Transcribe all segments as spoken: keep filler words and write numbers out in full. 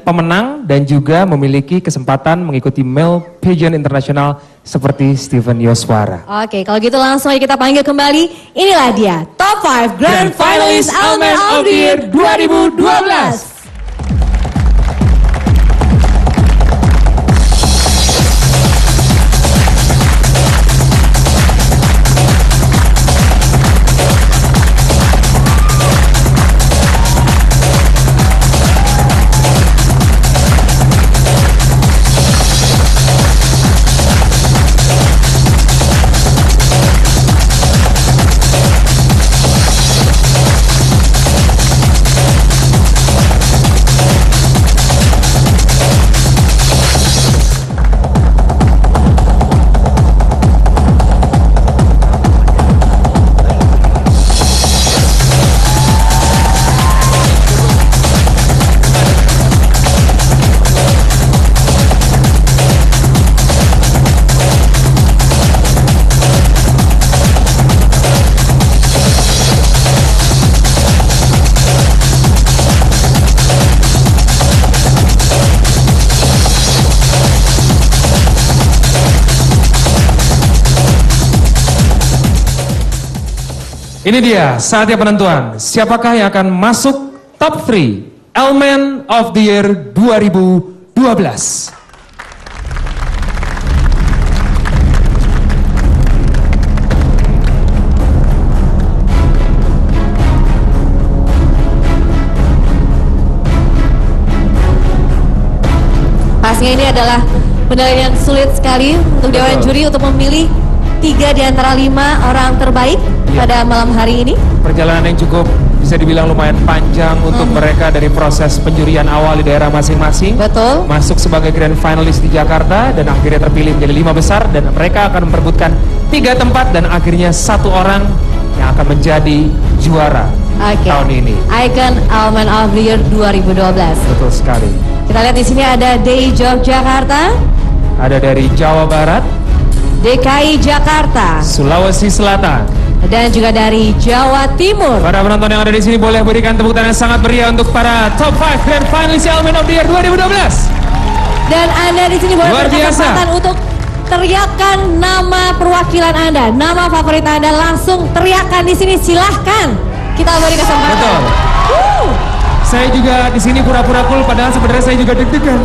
pemenang dan juga memiliki kesempatan mengikuti Male Pageant Internasional seperti Stephen Yoswara. Oke, kalau gitu langsung aja kita panggil kembali. Inilah dia Top lima Grand Finalist L-Men of the Year dua ribu dua belas. Ini dia saatnya penentuan, siapakah yang akan masuk top tiga L-Men of the Year dua ribu dua belas. Pastinya ini adalah penilaian yang sulit sekali untuk dewan juri untuk memilih tiga di antara lima orang terbaik ya. Pada malam hari ini. Perjalanan yang cukup bisa dibilang lumayan panjang untuk hmm. mereka dari proses penjurian awal di daerah masing-masing. Betul. Masuk sebagai grand finalist di Jakarta dan akhirnya terpilih menjadi lima besar dan mereka akan memperebutkan tiga tempat dan akhirnya satu orang yang akan menjadi juara okay. tahun ini. Icon L-Men of the Year dua ribu dua belas. Betul sekali. Kita lihat di sini ada dari Yogyakarta, ada dari Jawa Barat, D K I Jakarta, Sulawesi Selatan, dan juga dari Jawa Timur. Para penonton yang ada di sini boleh berikan tepuk tangan yang sangat meriah untuk para Top lima Grand Finalist L-Men of the Year dua ribu dua belas. Dan Anda di sini boleh berikan kesempatan untuk teriakan nama perwakilan Anda, nama favorit Anda, langsung teriakan di sini, silahkan. Kita beri kesempatan. Betul. Woo. Saya juga di sini pura-pura cool padahal sebenarnya saya juga deg-degan.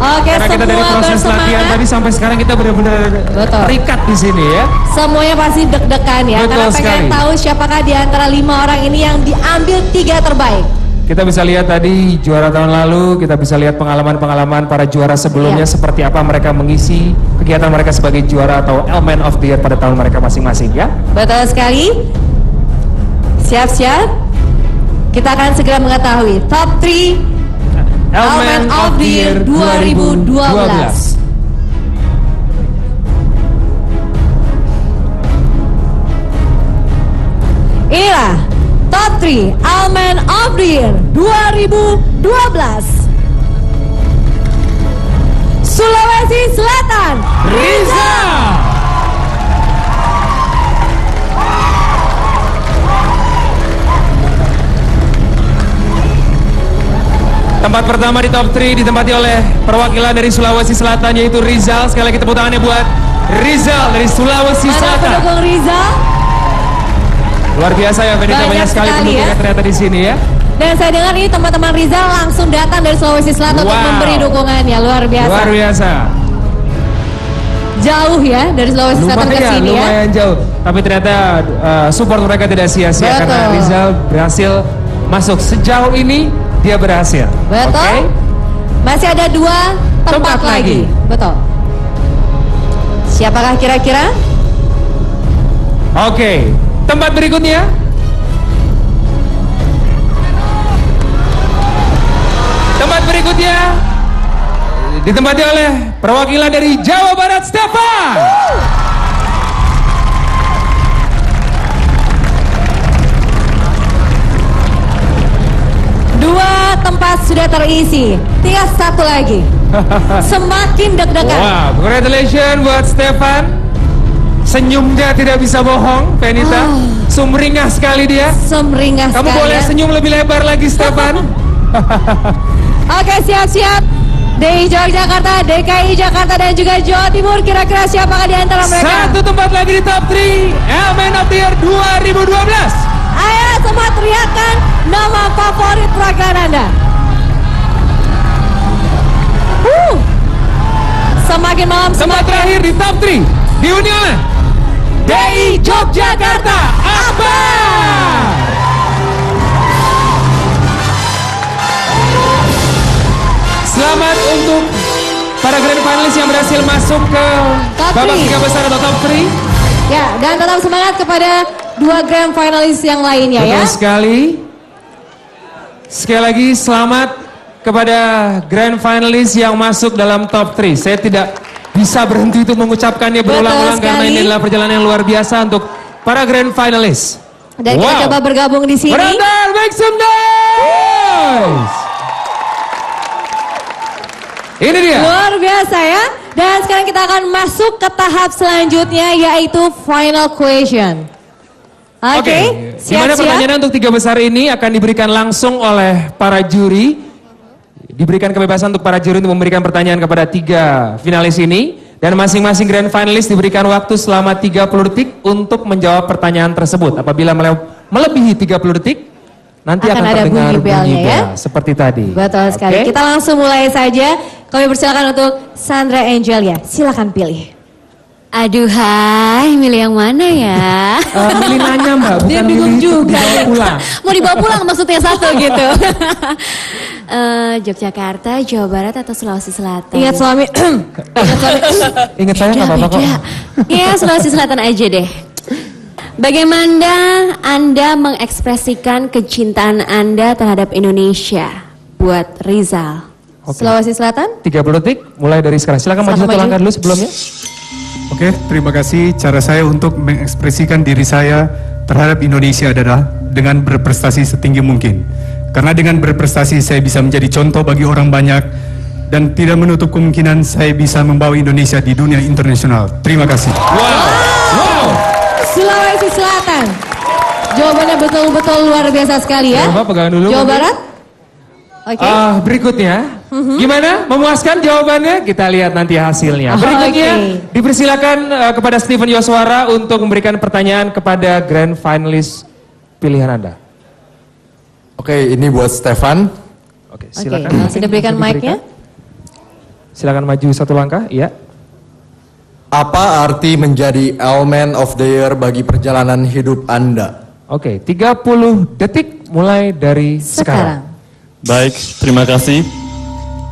Oke, karena kita dari proses bersemangat. Latihan tadi sampai sekarang kita benar-benar terikat di sini ya. Semuanya pasti deg-degan ya. Betul karena pengen sekali. Tahu siapakah di antara lima orang ini yang diambil tiga terbaik. Kita bisa lihat tadi juara tahun lalu, kita bisa lihat pengalaman-pengalaman para juara sebelumnya ya. Seperti apa mereka mengisi kegiatan mereka sebagai juara atau L-Men of the Year pada tahun mereka masing-masing ya. Betul sekali. Siap-siap. Kita akan segera mengetahui top tiga L-Men of the Year dua ribu dua belas. Inilah top tiga L-Men of the Year dua ribu dua belas. Sulawesi Selatan, Rizal. Tempat pertama di top tiga ditempati oleh perwakilan dari Sulawesi Selatan yaitu Rizal. Sekali lagi tepuk tangannya buat Rizal dari Sulawesi Mana Selatan. Pendukung Rizal? Luar biasa ya, Benita, banyak sekali pendukungnya ternyata di sini ya. Dan saya dengar ini teman-teman Rizal langsung datang dari Sulawesi Selatan wow. untuk memberi dukungannya, luar biasa. Luar biasa. Jauh ya dari Sulawesi Selatan ke sini ya. Lumayan jauh, tapi ternyata uh, support mereka tidak sia-sia karena Rizal berhasil masuk sejauh ini. Dia berhasil. Betul. Okay. Masih ada dua tempat, tempat lagi. lagi. Betul. Siapakah kira-kira? Oke. Okay. Tempat berikutnya. Tempat berikutnya ditempati oleh perwakilan dari Jawa Barat, Stefan. Woo! Dua tempat sudah terisi, tinggal satu lagi. Semakin deg-degan. Wow, congratulations buat Stefan. Senyumnya tidak bisa bohong, Venita. Oh. Sumringah sekali dia. Sumringah Kamu sekali. Kamu boleh senyum lebih lebar lagi, Stefan. Oke, siap-siap. D I Yogyakarta, D K I Jakarta, dan juga Jawa Timur. Kira-kira siapakah di antara mereka? Satu tempat lagi di top tiga L-Men of the Year dua ribu dua belas. Ayo semua teriakan nama favorit rakan Anda. Uh. Semakin malam semakin... Tempat terakhir di top tiga di Union. D I Yogyakarta, Akbar. Selamat untuk para grand panelis yang berhasil masuk ke babak tiga besar atau top tiga. Ya, dan tetap semangat kepada dua grand finalis yang lainnya. Betul ya. Betul sekali. Sekali lagi selamat kepada grand finalis yang masuk dalam top tiga. Saya tidak bisa berhenti untuk mengucapkannya berulang-ulang karena ini adalah perjalanan yang luar biasa untuk para grand finalis. Dan wow, kita coba bergabung di sini. Brother, make some noise. Ini dia. Luar biasa ya. Dan sekarang kita akan masuk ke tahap selanjutnya, yaitu final question. Oke, okay, okay. Siap-siap. Dimana pertanyaan untuk tiga besar ini akan diberikan langsung oleh para juri. Diberikan kebebasan untuk para juri untuk memberikan pertanyaan kepada tiga finalis ini. Dan masing-masing grand finalis diberikan waktu selama tiga puluh detik untuk menjawab pertanyaan tersebut. Apabila melebihi tiga puluh detik, nanti akan, akan ada bunyi belnya ya, seperti tadi. Betul sekali. Okay. Kita langsung mulai saja. Kami persilakan untuk Sandra Angel ya. Silakan pilih. Aduhai, milih yang mana ya? Uh, milih nanya mbak, bukan dia bingung milih juga. Dibawa pulang. Mau dibawa pulang maksudnya satu gitu. uh, Yogyakarta, Jawa Barat atau Sulawesi Selatan? Ingat suami. Ingat saya nggak apa-apa kok. Iya, Sulawesi Selatan aja deh. Bagaimana Anda mengekspresikan kecintaan Anda terhadap Indonesia buat Rizal? Okay. Sulawesi Selatan? tiga puluh detik, mulai dari sekarang. Silakan maju satu langkah dulu sebelumnya. Oke, okay, terima kasih. Cara saya untuk mengekspresikan diri saya terhadap Indonesia adalah dengan berprestasi setinggi mungkin. Karena dengan berprestasi saya bisa menjadi contoh bagi orang banyak dan tidak menutup kemungkinan saya bisa membawa Indonesia di dunia internasional. Terima kasih. Wow. Sulawesi Selatan. Jawabannya betul-betul luar biasa sekali ya. Coba pegangan dulu. Jawa Barat. Oke. Okay. Uh, berikutnya. Uh-huh. Gimana? Memuaskan jawabannya? Kita lihat nanti hasilnya. Berikutnya oh, okay. dipersilakan uh, kepada Stephen Yoswara untuk memberikan pertanyaan kepada grand finalist pilihan Anda. Oke, okay, ini buat Stefan. Oke, okay, silakan. Okay, sudah berikan mic-nya. Silakan maju satu langkah, iya. Apa arti menjadi L-Men of the Year bagi perjalanan hidup Anda? Oke, tiga puluh detik mulai dari sekarang. sekarang. Baik, terima kasih.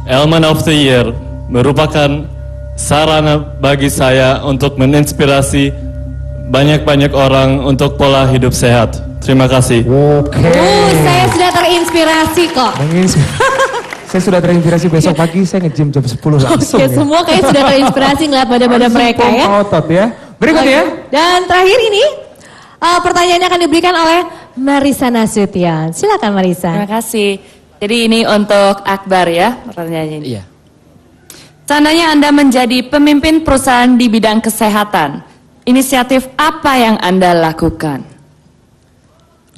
L-Men of the Year merupakan sarana bagi saya untuk menginspirasi banyak-banyak orang untuk pola hidup sehat. Terima kasih. Oke. Uh, saya sudah terinspirasi kok. Menginspirasi. Saya sudah terinspirasi besok pagi, saya nge-gym jam sepuluh langsung. Oke, ya. Semua kayaknya sudah terinspirasi ngeliat pada-pada mereka ya. Otot ya. Berikutnya. Oke. Dan terakhir ini, uh, pertanyaannya akan diberikan oleh Marisa Nasution. Silakan Marisa. Terima kasih. Jadi ini untuk Akbar ya pertanyaannya. Iya. Seandainya Anda menjadi pemimpin perusahaan di bidang kesehatan, inisiatif apa yang Anda lakukan?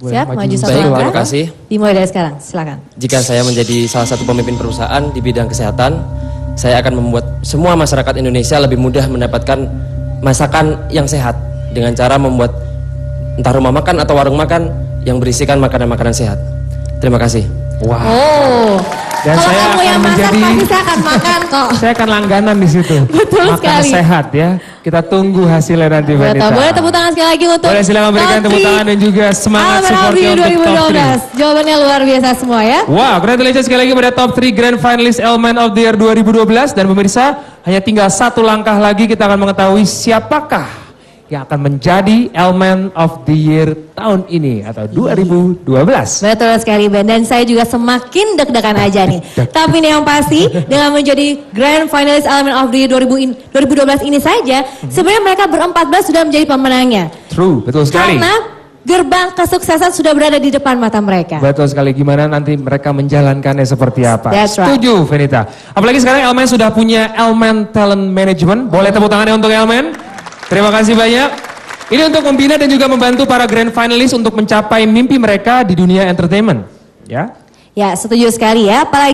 Siap, maju satu langkah. Terima kasih. Dimulai dari sekarang, silakan. Jika saya menjadi salah satu pemimpin perusahaan di bidang kesehatan, saya akan membuat semua masyarakat Indonesia lebih mudah mendapatkan masakan yang sehat dengan cara membuat entah rumah makan atau warung makan yang berisikan makanan-makanan sehat. Terima kasih. Wah. Wow. Oh. Dan kalau saya kamu akan yang masak menjadi, pasti saya akan makan kok. Saya akan langganan di situ. Betul makan sekali. Sehat ya. Kita tunggu hasilnya nanti. Betul. Boleh tepuk tangan sekali lagi untuk. Boleh silakan berikan tepuk tangan dan juga semangat supportnya untuk top tiga. Jawabannya luar biasa semua ya. Wow, congratulations sekali lagi pada top tiga grand finalist L-Men of the Year dua ribu dua belas. Dan pemirsa, hanya tinggal satu langkah lagi kita akan mengetahui siapakah yang akan menjadi L-Men of the Year tahun ini atau dua ribu dua belas. Betul sekali Ben, dan saya juga semakin deg-degan aja nih. Tapi ini yang pasti dengan menjadi grand finalist L-Men of the Year dua ribu dua belas ini saja, sebenarnya mereka berempat belas sudah menjadi pemenangnya. True, betul sekali. Karena gerbang kesuksesan sudah berada di depan mata mereka. Betul sekali, gimana nanti mereka menjalankannya seperti apa. That's right. Setuju Venita. Apalagi sekarang L-Men sudah punya L-Men Talent Management. Boleh tepuk tangannya untuk L-Men. Terima kasih banyak. Ini untuk membina dan juga membantu para grand finalis untuk mencapai mimpi mereka di dunia entertainment. Ya. Ya, setuju sekali ya. Apalagi